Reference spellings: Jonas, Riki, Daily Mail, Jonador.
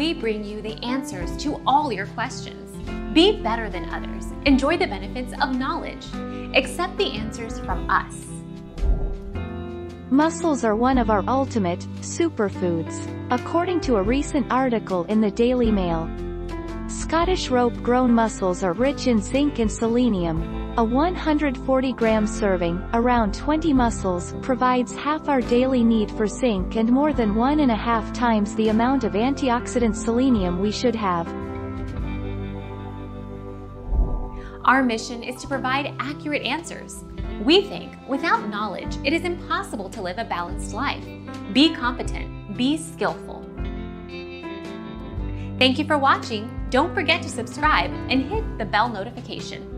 we bring you the answers to all your questions. Be better than others. Enjoy the benefits of knowledge. Accept the answers from us. Mussels are one of our ultimate superfoods, according to a recent article in the Daily Mail. Scottish rope-grown mussels are rich in zinc and selenium. A 140-gram serving, around 20 mussels, provides half our daily need for zinc and more than 1.5 times the amount of antioxidant selenium we should have. Our mission is to provide accurate answers. We think, without knowledge, it is impossible to live a balanced life. Be competent. Be skillful. Thank you for watching. Don't forget to subscribe and hit the bell notification.